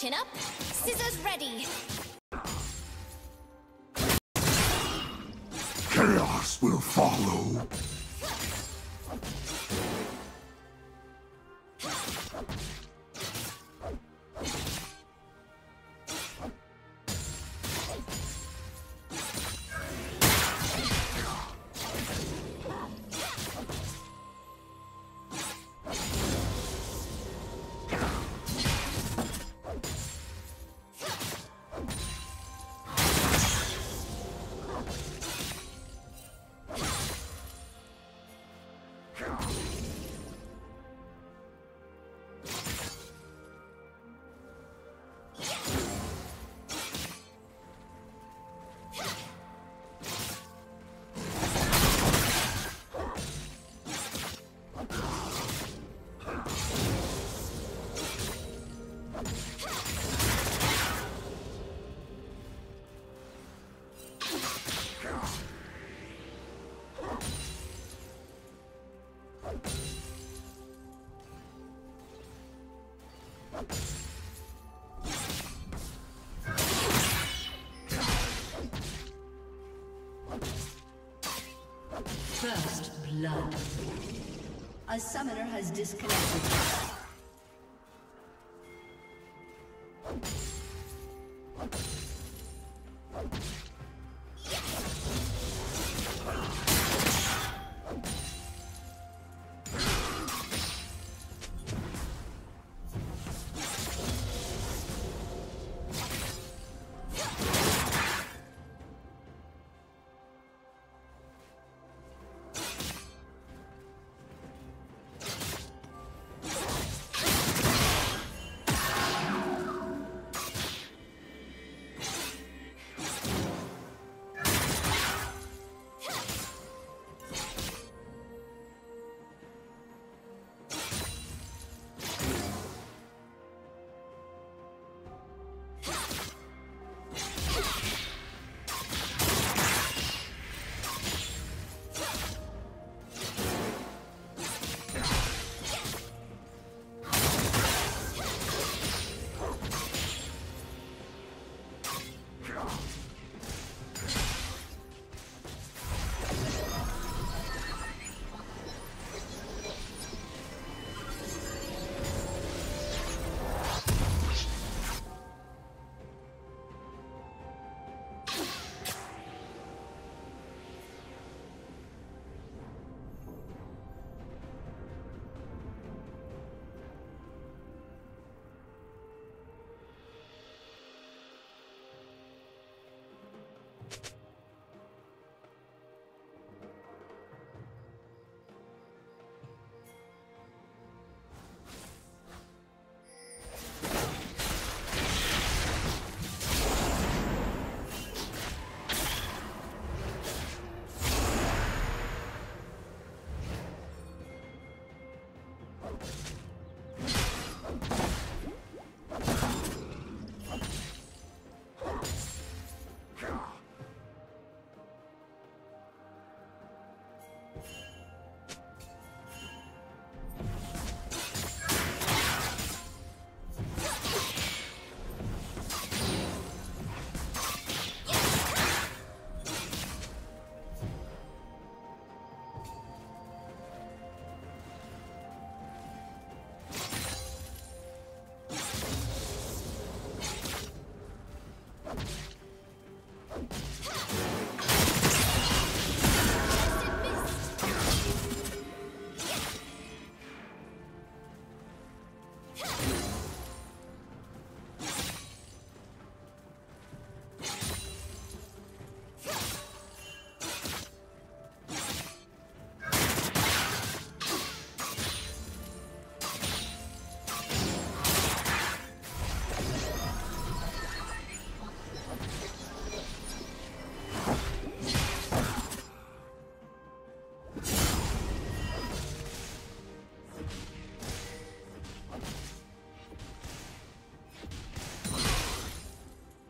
Chin up, scissors ready. Chaos will follow. First blood. A summoner has disconnected.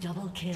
Double kill.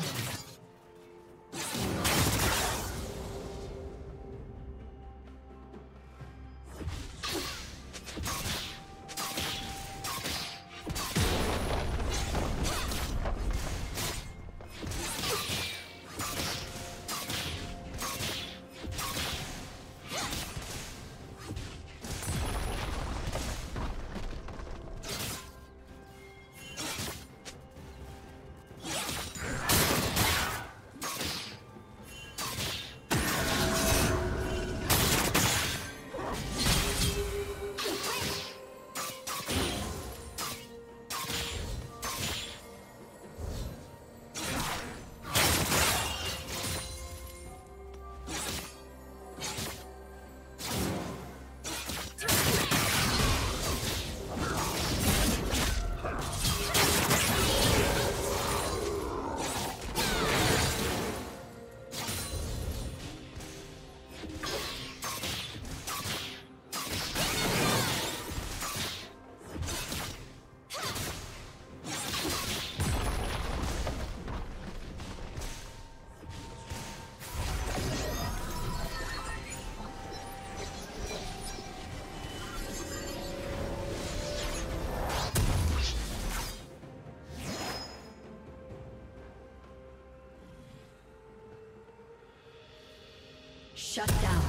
Shut down.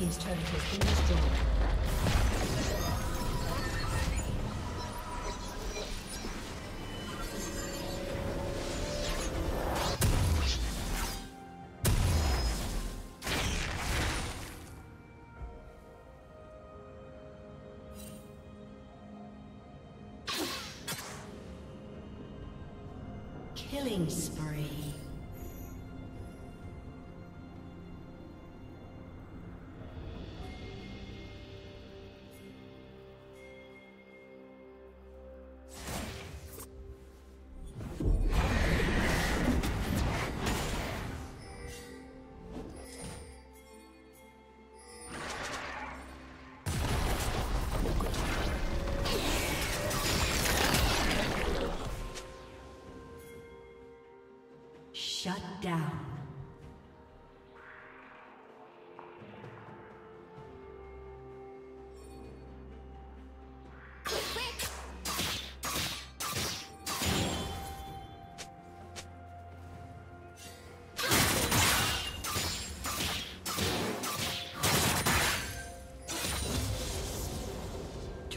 team's turret has been destroyed. Killing spree. Shut down.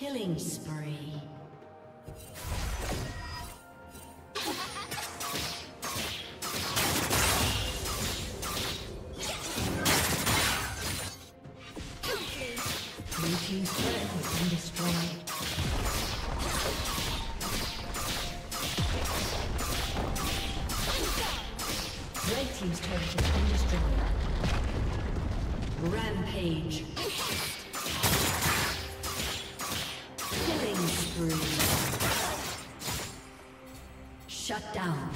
Killing spree. Blue team's turret has been destroyed. Red team's turret has been destroyed. Rampage. Shut down.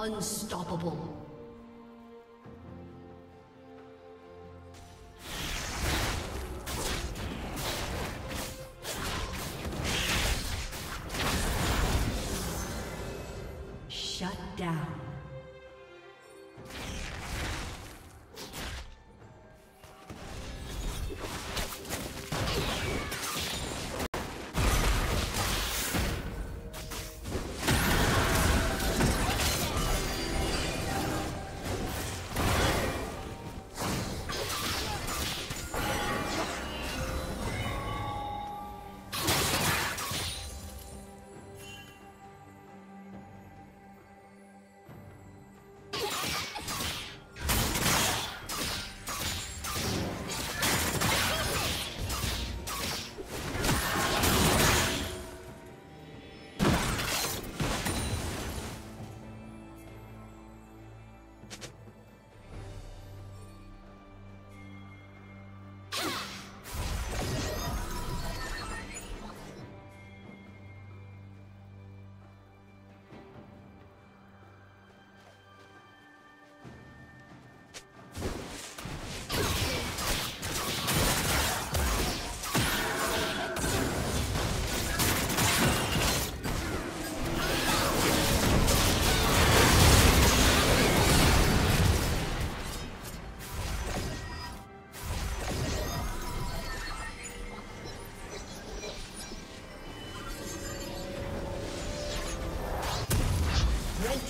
Unstoppable. Shut down.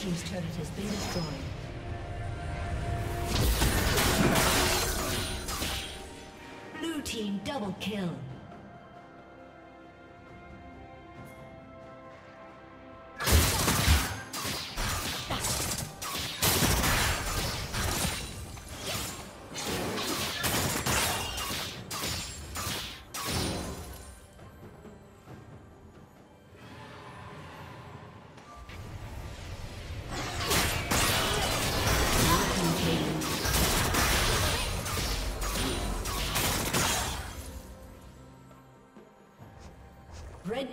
team's turret has been destroyed. Blue team double kill. Red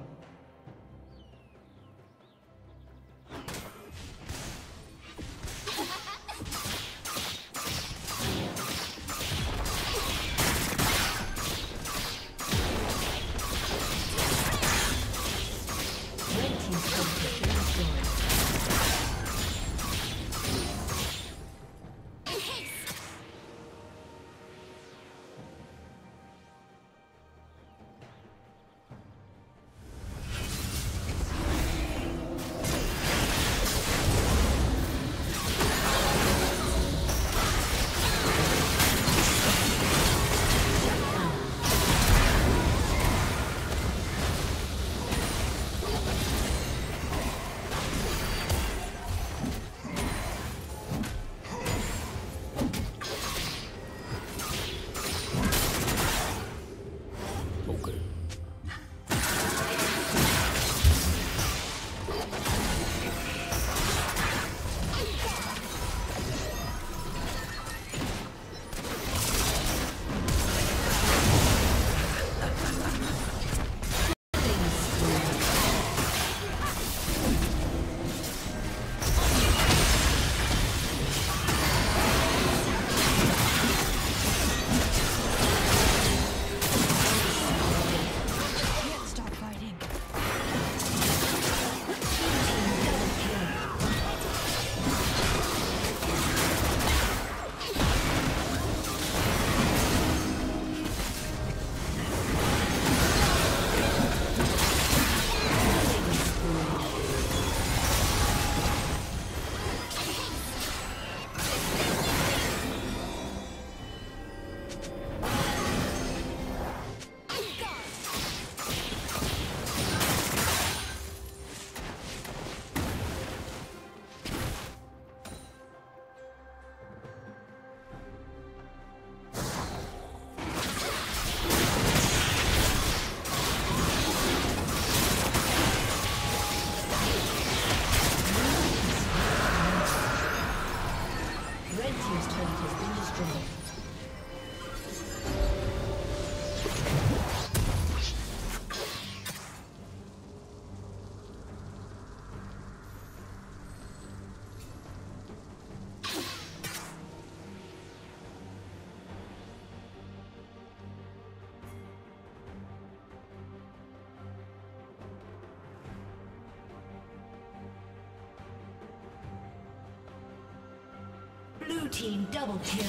Blue team double kill.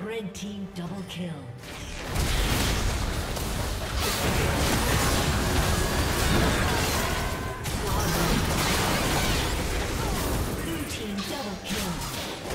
Red team double kill. Blue team double kill.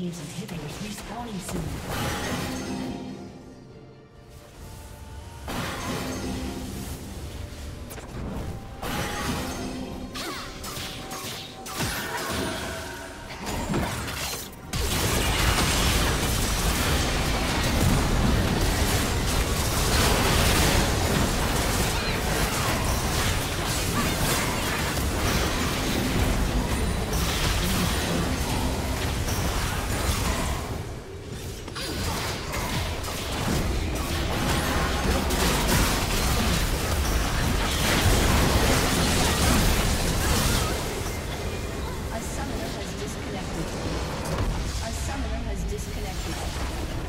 Teams inhibitors respawning soon. A summoner has disconnected.